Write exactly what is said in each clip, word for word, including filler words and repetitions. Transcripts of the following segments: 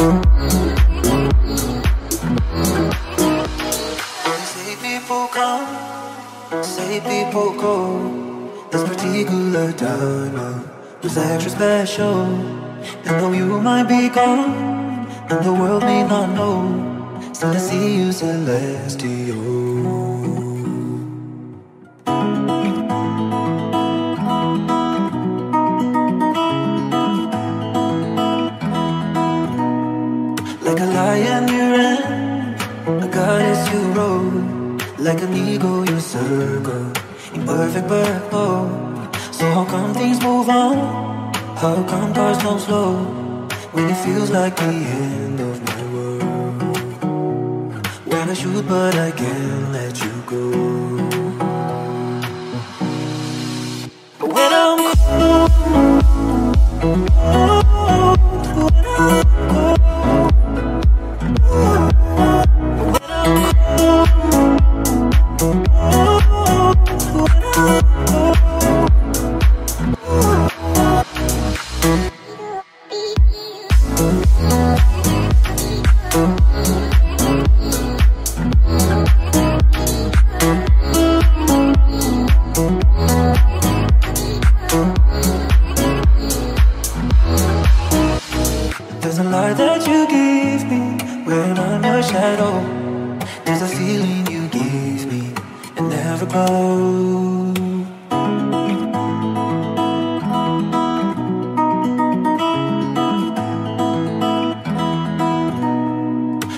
Say people come, say people go. This particular diner was extra special. And though you might be gone, and the world may not know, still I see you celestial. Like an eagle, you circle in perfect birth mode. So how come things move on? How come cars don't slow? When it feels like the end of my world. When I shoot but I can't let you go. When I'm cold, cold,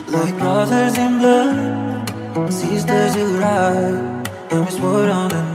when I'm brothers in blood, sisters you ride, and we swore on the